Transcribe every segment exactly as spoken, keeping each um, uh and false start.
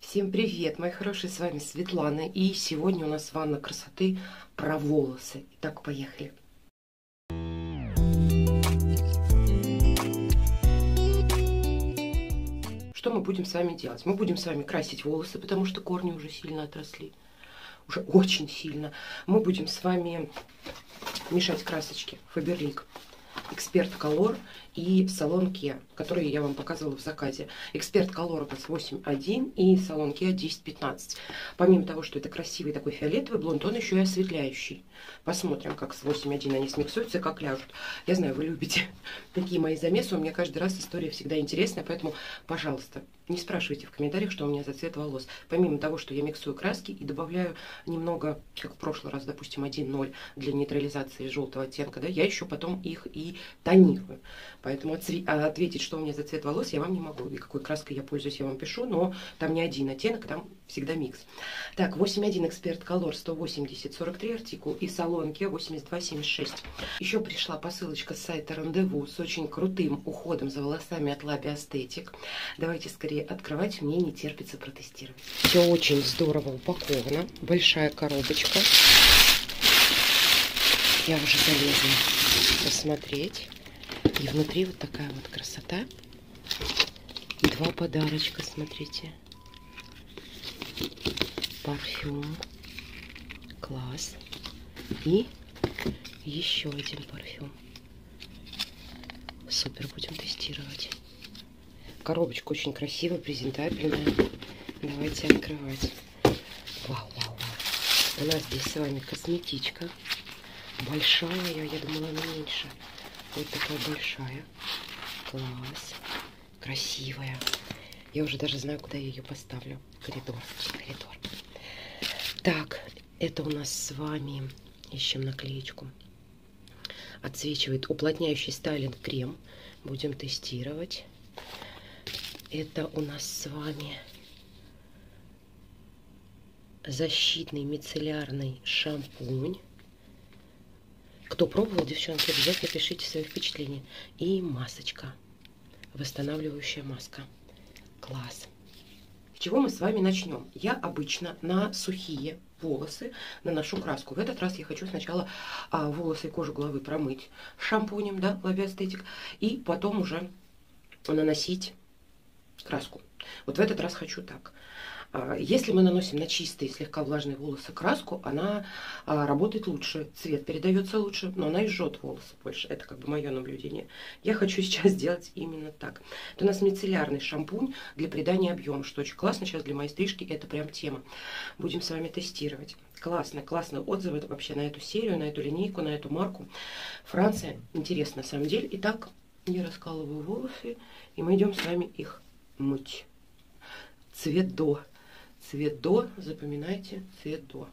Всем привет, мои хорошие, с вами Светлана, и сегодня у нас ванна красоты про волосы. Итак, поехали. Что мы будем с вами делать? Мы будем с вами красить волосы, потому что корни уже сильно отросли, уже очень сильно. Мы будем с вами мешать красочки Фаберлик, Эксперт Колор и салон Киа, которые я вам показывала в заказе. Эксперт Колор у нас восемь один и салон Киа десять пятнадцать. Помимо того, что это красивый такой фиолетовый блонд, он еще и осветляющий. Посмотрим, как с восемь один они смиксуются, как ляжут. Я знаю, вы любите такие мои замесы. У меня каждый раз история всегда интересная, поэтому, пожалуйста, не спрашивайте в комментариях, что у меня за цвет волос. Помимо того, что я миксую краски и добавляю немного, как в прошлый раз, допустим, один ноль для нейтрализации желтого оттенка, да, я еще потом их и тонирую. Поэтому ответить, что у меня за цвет волос, я вам не могу. И какой краской я пользуюсь, я вам пишу, но там не один оттенок, там всегда микс. Так, восемь один Эксперт Колор сто восемьдесят сорок три артикул и салон Киа восемьдесят два семьдесят шесть. Еще пришла посылочка с сайта Рандеву с очень крутым уходом за волосами от La Biosthetique. Давайте скорее открывать, мне не терпится протестировать. Все очень здорово упаковано. Большая коробочка. Я уже залезла посмотреть. И внутри вот такая вот красота. И два подарочка, смотрите. Парфюм. Класс. И еще один парфюм. Супер, будем тестировать. Коробочка очень красивая, презентабельная. Давайте открывать. Вау, вау, вау. У нас здесь с вами косметичка. Большая, я думала, она меньше. Вот такая большая. Класс. Красивая. Я уже даже знаю, куда я ее поставлю. Коридор, коридор. Так, это у нас с вами... Ищем наклеечку. Отсвечивает уплотняющий стайлинг-крем. Будем тестировать. Это у нас с вами защитный мицеллярный шампунь. Кто пробовал, девчонки, обязательно пишите свои впечатления. И масочка, восстанавливающая маска. Класс. С чего мы с вами начнем? Я обычно на сухие волосы наношу краску. В этот раз я хочу сначала а, волосы и кожу головы промыть шампунем, да, La Biosthetique, и потом уже наносить краску. Вот в этот раз хочу так. Если мы наносим на чистые, слегка влажные волосы краску, она работает лучше, цвет передается лучше, но она и жжет волосы больше. Это как бы мое наблюдение. Я хочу сейчас сделать именно так. Это у нас мицеллярный шампунь для придания объема, что очень классно. Сейчас для моей стрижки это прям тема. Будем с вами тестировать. Классно, классные отзывы вообще на эту серию, на эту линейку, на эту марку. Франция. Интересно на самом деле. Итак, я раскалываю волосы, и мы идем с вами их мыть. Цвет до. Цвет до, запоминайте, цвет до.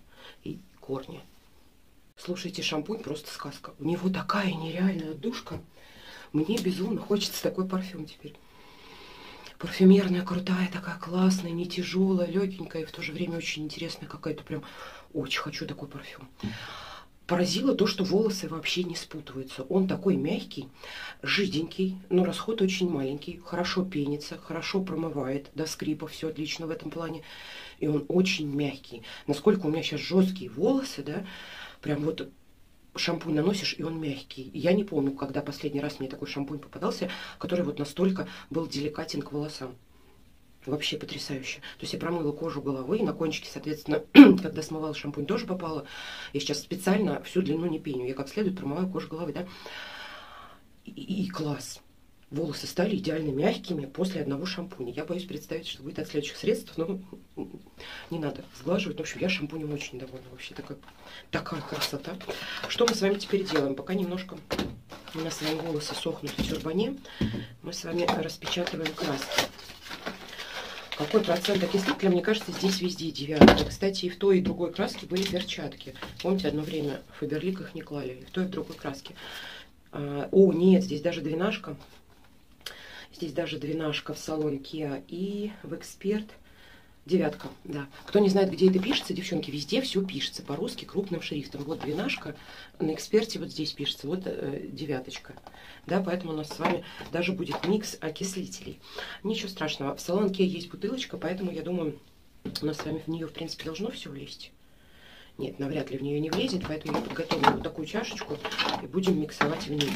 И корни. Слушайте, шампунь просто сказка. У него такая нереальная душка. Мне безумно хочется такой парфюм теперь. Парфюмерная, крутая, такая классная, не тяжелая, легенькая. И в то же время очень интересная какая-то. Прям очень хочу такой парфюм. Поразило то, что волосы вообще не спутываются. Он такой мягкий, жиденький, но расход очень маленький. Хорошо пенится, хорошо промывает до скрипа. Все отлично в этом плане. И он очень мягкий. Насколько у меня сейчас жесткие волосы, да, прям вот шампунь наносишь, и он мягкий. Я не помню, когда последний раз мне такой шампунь попадался, который вот настолько был деликатен к волосам. Вообще потрясающе. То есть я промыла кожу головы, и на кончике, соответственно, когда смывала шампунь, тоже попала. Я сейчас специально всю длину не пеню. Я как следует промываю кожу головы, да? И, и класс. Волосы стали идеально мягкими после одного шампуня. Я боюсь представить, что будет от следующих средств, но не надо сглаживать. В общем, я шампунем очень довольна. Вообще такая, такая красота. Что мы с вами теперь делаем? Пока немножко у нас с вами волосы сохнут в тюрбане, мы с вами распечатываем краски. Какой процент окислителя, мне кажется, здесь везде девятый. Кстати, и в той, и в другой краске были перчатки. Помните, одно время в Фаберлик их не клали. И в той, и в другой краске. А, о, нет, здесь даже двенашка. Здесь даже двенашка в салон Киа и в Эксперт. Девятка, да. Кто не знает, где это пишется, девчонки, везде все пишется по-русски крупным шрифтом. Вот двенашка, на Эксперте вот здесь пишется, вот э, девяточка. Да, поэтому у нас с вами даже будет микс окислителей. Ничего страшного. В салон Киа есть бутылочка, поэтому, я думаю, У нас с вами в нее, в принципе, должно все влезть. Нет, навряд ли в нее не влезет, поэтому я подготовлю вот такую чашечку и будем миксовать в ней,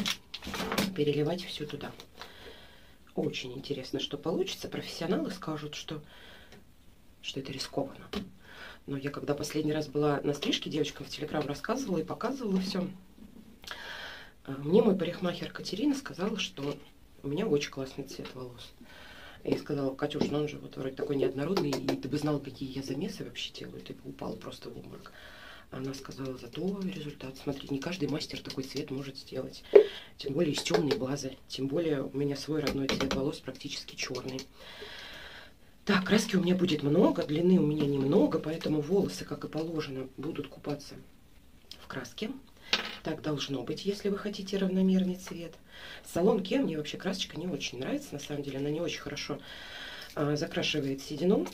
переливать все туда. Очень интересно, что получится. Профессионалы скажут, что, что это рискованно. Но я, когда последний раз была на стрижке, девочкам в Телеграм рассказывала и показывала все. Мне мой парикмахер Катерина сказала, что у меня очень классный цвет волос. И сказала: Катюш, ну он же вот вроде такой неоднородный, и ты бы знала, какие я замесы вообще делаю, ты бы упала просто в обморок. Она сказала: зато результат. Смотри, не каждый мастер такой цвет может сделать. Тем более из темной базы. Тем более у меня свой родной цвет волос, практически черный. Так, краски у меня будет много, длины у меня немного, поэтому волосы, как и положено, будут купаться в краске. Так должно быть, если вы хотите равномерный цвет. Салон Ке мне вообще красочка не очень нравится, на самом деле она не очень хорошо а, закрашивает седину.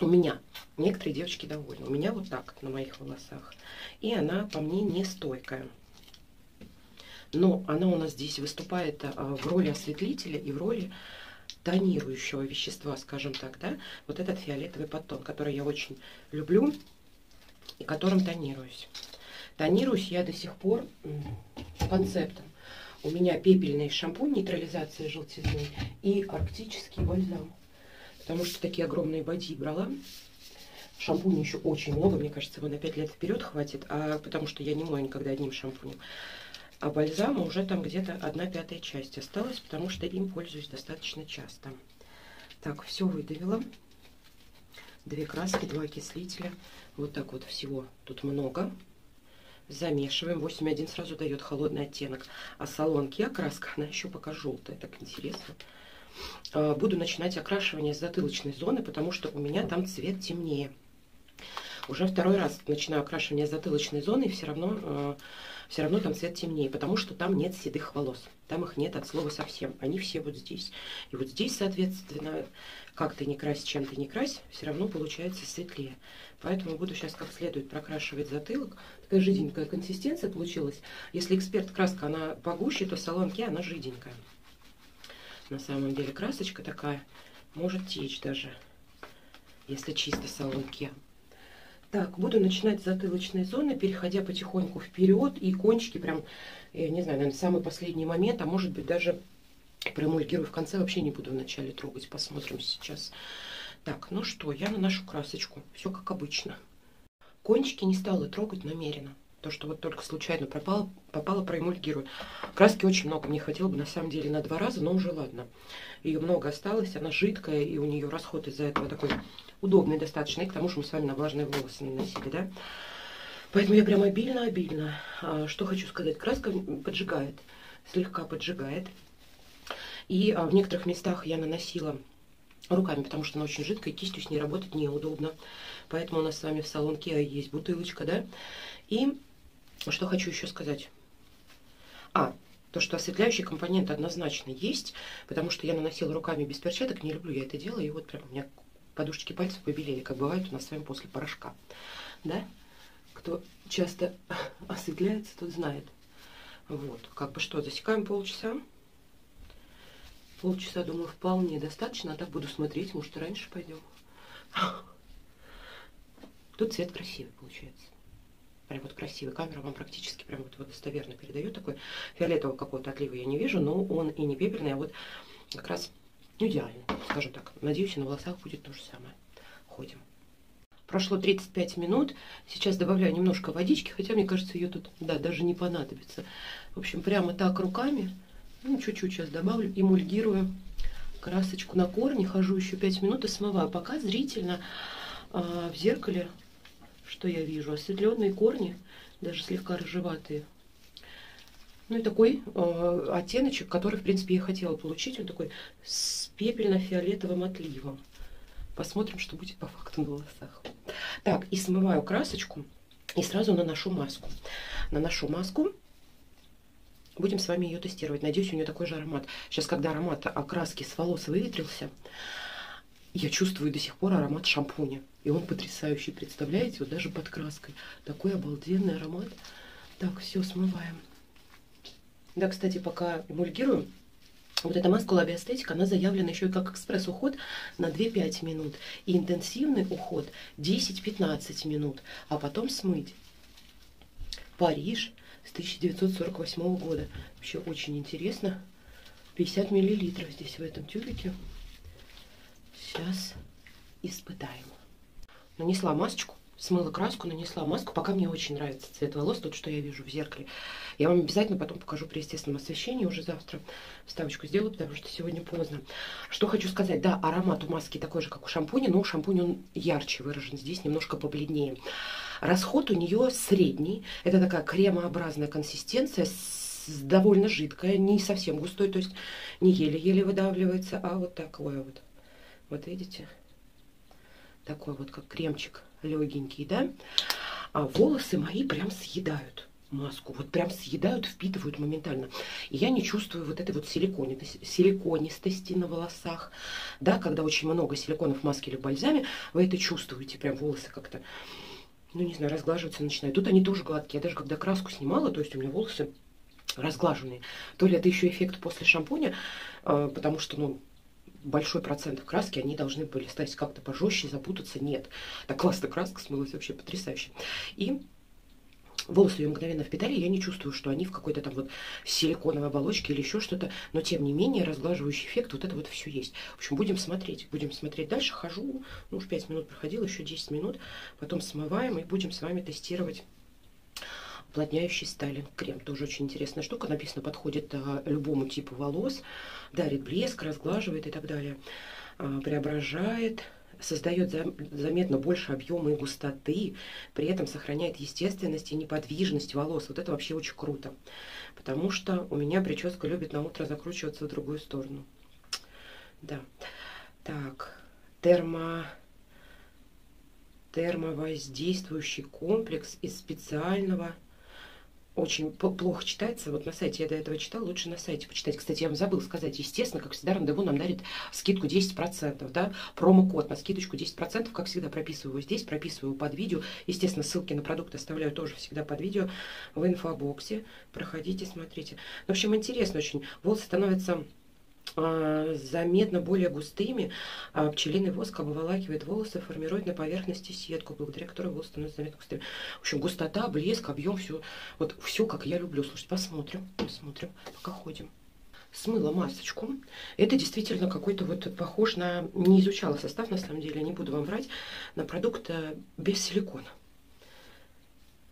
У меня, некоторые девочки довольны, у меня вот так на моих волосах. И она по мне не стойкая. Но она у нас здесь выступает а, в роли осветлителя и в роли тонирующего вещества, скажем так, да. Вот этот фиолетовый подтон, который я очень люблю и которым тонируюсь. Тонируюсь я до сих пор концептом. У меня пепельный шампунь, нейтрализация желтизны и арктический бальзам. Потому что такие огромные боди брала. Шампунь еще очень много, мне кажется, его на пять лет вперед хватит, а потому что я не мою никогда одним шампунем. А бальзама уже там где-то одна пятая часть осталась, потому что им пользуюсь достаточно часто. Так, все выдавила. Две краски, два окислителя. Вот так вот всего тут много. Замешиваем. восемь один сразу дает холодный оттенок. А салон Кеа краска, она еще пока желтая. Так интересно. Буду начинать окрашивание с затылочной зоны, потому что у меня там цвет темнее. Уже второй раз начинаю окрашивание с затылочной зоны, и все равно, все равно там цвет темнее, потому что там нет седых волос. Там их нет от слова совсем. Они все вот здесь. И вот здесь, соответственно, как ты не крась, чем ты не крась, все равно получается светлее. Поэтому буду сейчас как следует прокрашивать затылок. Такая жиденькая консистенция получилась. Если эксперт краска, она погуще, то салон Кеа она жиденькая. На самом деле красочка такая может течь даже, если чисто салон Кеа. Так, буду начинать с затылочной зоны, переходя потихоньку вперед, и кончики прям, я не знаю, наверное, самый последний момент, а может быть даже промульгирую в конце, вообще не буду вначале трогать, посмотрим сейчас. Так, ну что, я наношу красочку, все как обычно. Кончики не стала трогать намеренно, то, что вот только случайно пропало, попало, промульгирую. Краски очень много, мне хватило бы на самом деле на два раза, но уже ладно. Ее много осталось, она жидкая, и у нее расход из-за этого такой удобный достаточно, и к тому же мы с вами на влажные волосы наносили, да? Поэтому я прям обильно-обильно. Что хочу сказать, краска поджигает, слегка поджигает. И в некоторых местах я наносила руками, потому что она очень жидкая, кистью с ней работать неудобно. Поэтому у нас с вами в салон Кеа есть бутылочка, да? И что хочу еще сказать. А, то, что осветляющий компонент однозначно есть, потому что я наносила руками без перчаток, не люблю я это дело, и вот прям у меня подушечки пальцев побелели, как бывает у нас с вами после порошка. Да? Кто часто осветляется, тот знает. Вот. Как бы что, засекаем полчаса. Полчаса, думаю, вполне достаточно. А так буду смотреть, может, и раньше пойдем. Тут цвет красивый получается. Прям вот красивый. Камера вам практически прям вот его достоверно передает. Такой фиолетового какого-то отлива я не вижу, но он и не пепельный, а вот как раз... идеально, скажем так. Надеюсь, на волосах будет то же самое. Ходим. Прошло тридцать пять минут. Сейчас добавляю немножко водички, хотя, мне кажется, ее тут, да, даже не понадобится. В общем, прямо так руками, ну, чуть-чуть сейчас добавлю, эмульгирую красочку на корне. Хожу еще пять минут и смываю. Пока зрительно а, в зеркале, что я вижу, осветленные корни, даже слегка рыжеватые. Ну и такой э, оттеночек, который, в принципе, я хотела получить. Он такой с пепельно-фиолетовым отливом. Посмотрим, что будет по факту на волосах. Так, и смываю красочку, и сразу наношу маску. Наношу маску. Будем с вами ее тестировать. Надеюсь, у нее такой же аромат. Сейчас, когда аромат окраски с волос выветрился, я чувствую до сих пор аромат шампуня. И он потрясающий, представляете? Вот даже под краской. Такой обалденный аромат. Так, все, смываем. Да, кстати, пока эмульгирую, Вот эта маска La Biosthetique, она заявлена еще и как экспресс-уход на две-пять минут. И интенсивный уход десять-пятнадцать минут, а потом смыть. Париж с тысяча девятьсот сорок восьмого года. Вообще очень интересно. пятьдесят миллилитров здесь в этом тюбике. Сейчас испытаем. Нанесла масочку. Смыла краску, нанесла маску. Пока мне очень нравится цвет волос, тот, что я вижу в зеркале. Я вам обязательно потом покажу при естественном освещении. Уже завтра вставочку сделаю, потому что сегодня поздно. Что хочу сказать. Да, аромат у маски такой же, как у шампуня, но у шампуня он ярче выражен. Здесь немножко побледнее. Расход у нее средний. Это такая кремообразная консистенция, довольно жидкая, не совсем густой. То есть не еле-еле выдавливается, а вот такое вот. Вот видите? Такой вот, как кремчик. Легенький, да? А волосы мои прям съедают маску. Вот прям съедают, впитывают моментально. И я не чувствую вот этой вот силикони, силиконистости на волосах. Да, когда очень много силиконов в маске или в бальзаме, вы это чувствуете. Прям волосы как-то, ну не знаю, разглаживаться начинают. Тут они тоже гладкие. Я даже когда краску снимала, то есть у меня волосы разглаженные. То ли это еще эффект после шампуня, потому что, ну, большой процент краски, они должны были стать как-то пожестче, запутаться. Нет. Так классно краска смылась, вообще потрясающе. И волосы ее мгновенно впитали, я не чувствую, что они в какой-то там вот силиконовой оболочке или еще что-то, но тем не менее разглаживающий эффект, вот это вот все есть. В общем, будем смотреть, будем смотреть дальше. Хожу, ну уж пять минут проходила, еще десять минут, потом смываем и будем с вами тестировать. Уплотняющий стайлинг крем. Тоже очень интересная штука. Написано, подходит а, любому типу волос. Дарит блеск, разглаживает и так далее. А, преображает. Создает за, заметно больше объема и густоты. При этом сохраняет естественность и неподвижность волос. Вот это вообще очень круто. Потому что у меня прическа любит на утро закручиваться в другую сторону. Да. Так. Термо... термовоздействующий комплекс из специального... Очень плохо читается. Вот на сайте я до этого читала. Лучше на сайте почитать. Кстати, я вам забыла сказать. Естественно, как всегда, Рандеву нам дарит скидку десять процентов. Да? Промокод на скидочку десять процентов. Как всегда, прописываю его здесь, прописываю под видео. Естественно, ссылки на продукты оставляю тоже всегда под видео в инфобоксе. Проходите, смотрите. В общем, интересно очень. Волосы становятся э, заметно более густыми. А пчелиный воск обволакивает волосы, формирует на поверхности сетку, благодаря которой волосы становятся заметно густыми. В общем, густота, блеск, объем, все, вот все, как я люблю. Слушайте, посмотрим, посмотрим, пока ходим. Смыла масочку. Это действительно какой-то вот похож на... Не изучала состав, на самом деле, не буду вам врать, на продукт без силикона.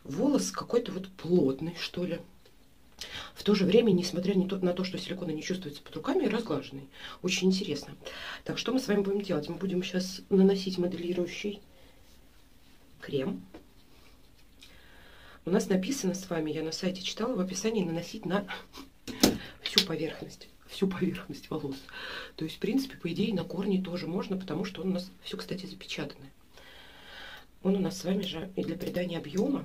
Волос какой-то вот плотный, что ли. В то же время, несмотря на то, что силиконы не чувствуются под руками, разглаженный. Очень интересно. Так, что мы с вами будем делать? Мы будем сейчас наносить моделирующий крем. У нас написано с вами, я на сайте читала, в описании наносить на всю поверхность. Всю поверхность волос. То есть, в принципе, по идее, на корни тоже можно, потому что он у нас все, кстати, запечатанное. Он у нас с вами же и для придания объема.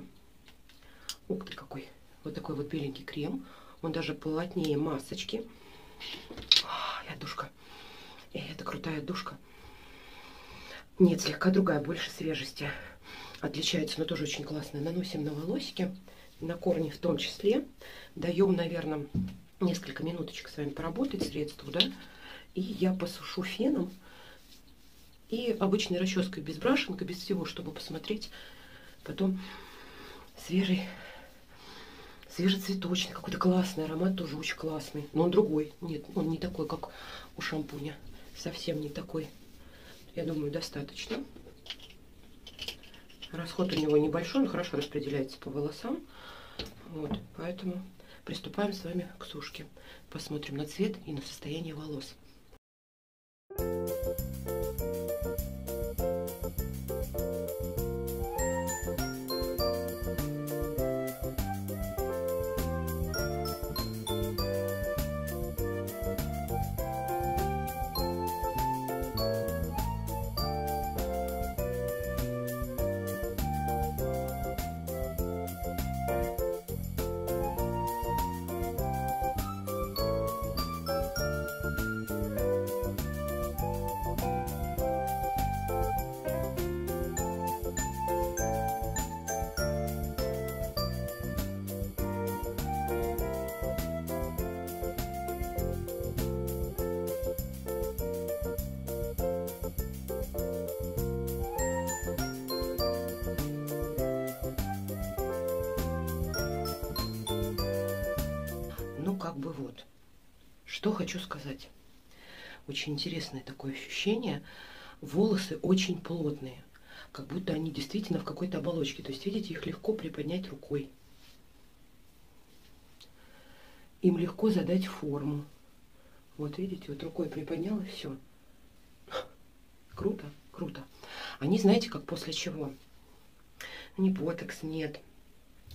Ух ты, какой! Вот такой вот беленький крем. Он даже плотнее масочки. Ой, отдушка. Это крутая отдушка. Нет, слегка другая, больше свежести. Отличается, но тоже очень классная. Наносим на волосики, на корни в том числе. Даем, наверное, несколько минуточек с вами поработать средству, да? И я посушу феном и обычной расческой, без брашинга, без всего, чтобы посмотреть потом свежий... Свежецветочный, какой-то классный аромат, тоже очень классный. Но он другой. Нет, он не такой, как у шампуня. Совсем не такой. Я думаю, достаточно. Расход у него небольшой, он хорошо распределяется по волосам. Вот, поэтому приступаем с вами к сушке. Посмотрим на цвет и на состояние волос. бы вот, что хочу сказать. Очень интересное такое ощущение. Волосы очень плотные, как будто они действительно в какой-то оболочке. То есть, видите, их легко приподнять рукой. Им легко задать форму. Вот, видите, вот рукой приподняла, и все. Круто, круто. Они, знаете, как после чего? Ни ботокс нет.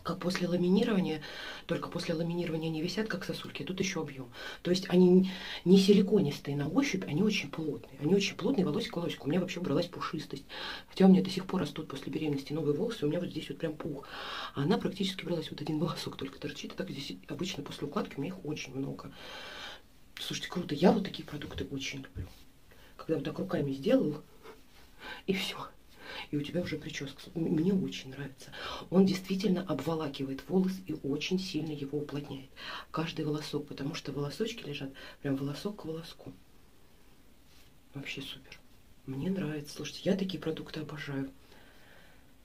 Как после ламинирования, только после ламинирования они висят, как сосульки, тут еще объем. То есть они не силиконистые на ощупь, они очень плотные. Они очень плотные, волосик к волосику. У меня вообще бралась пушистость. Хотя у меня до сих пор растут после беременности новые волосы, у меня вот здесь вот прям пух. А она практически бралась, вот один волосок только торчит. А так здесь обычно после укладки у меня их очень много. Слушайте, круто, я вот такие продукты очень люблю. Когда вот так руками сделал, и все. И у тебя уже прическа. Мне очень нравится. Он действительно обволакивает волос и очень сильно его уплотняет. Каждый волосок, потому что волосочки лежат прям волосок к волоску. Вообще супер. Мне нравится. Слушайте, я такие продукты обожаю.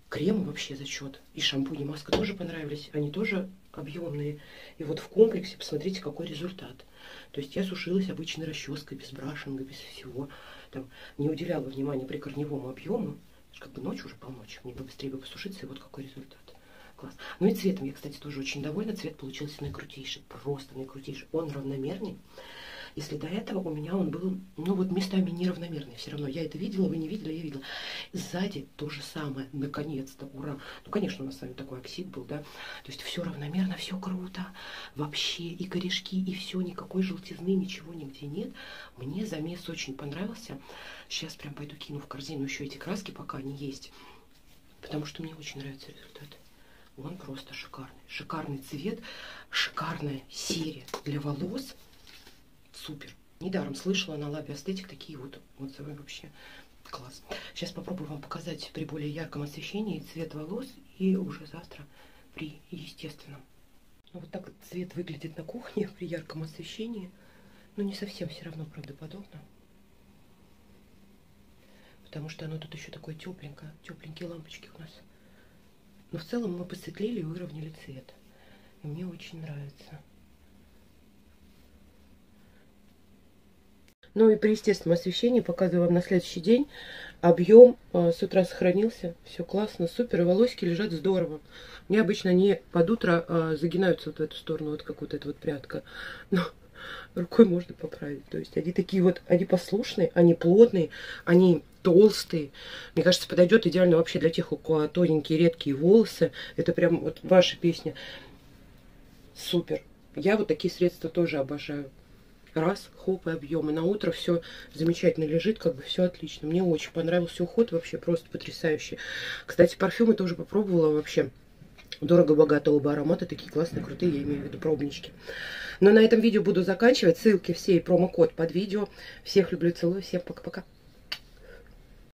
Крем вообще зачет. И шампунь, и маска тоже понравились. Они тоже объемные. И вот в комплексе посмотрите, какой результат. То есть я сушилась обычной расческой, без брашинга, без всего. Там не уделяла внимания прикорневому объему. Как бы ночь уже, полночь, мне бы быстрее бы посушиться, и вот какой результат. Класс. Ну и цветом я, кстати, тоже очень довольна. Цвет получился наикрутейший, просто наикрутейший. Он равномерный. Если до этого у меня он был, ну вот местами неравномерный, все равно. Я это видела, вы не видели, я видела. Сзади то же самое, наконец-то, ура. Ну, конечно, у нас с вами такой оксид был, да. То есть все равномерно, все круто. Вообще и корешки, и все, никакой желтизны, ничего нигде нет. Мне замес очень понравился. Сейчас прям пойду кину в корзину еще эти краски, пока они есть. Потому что мне очень нравятся результаты. Он просто шикарный. Шикарный цвет, шикарная серия для волос. Супер. Недаром слышала на La Biosthetique такие вот отзывы, вообще класс. Сейчас попробую вам показать при более ярком освещении цвет волос и уже завтра при естественном. Вот так цвет выглядит на кухне при ярком освещении, но не совсем все равно правдоподобно. Потому что оно тут еще такое тепленькое, тепленькие лампочки у нас. Но в целом мы посветлели и выровняли цвет. И мне очень нравится. Ну и при естественном освещении показываю вам на следующий день. Объем э, с утра сохранился. Все классно, супер. И волосики лежат здорово. Мне обычно они под утро э, загинаются вот в эту сторону, вот как вот эта вот прядка. Но рукой можно поправить. То есть они такие вот, они послушные, они плотные, они толстые. Мне кажется, подойдет идеально вообще для тех, у кого тоненькие, редкие волосы. Это прям вот ваша песня. Супер. Я вот такие средства тоже обожаю. Раз, хоп, и объемы. На утро все замечательно лежит, как бы все отлично. Мне очень понравился уход, вообще просто потрясающий. Кстати, парфюмы тоже попробовала, вообще дорого-богато, оба аромата такие классные, крутые, я имею в виду пробнички. Но на этом видео буду заканчивать. Ссылки все и промокод под видео. Всех люблю, целую, всем пока-пока.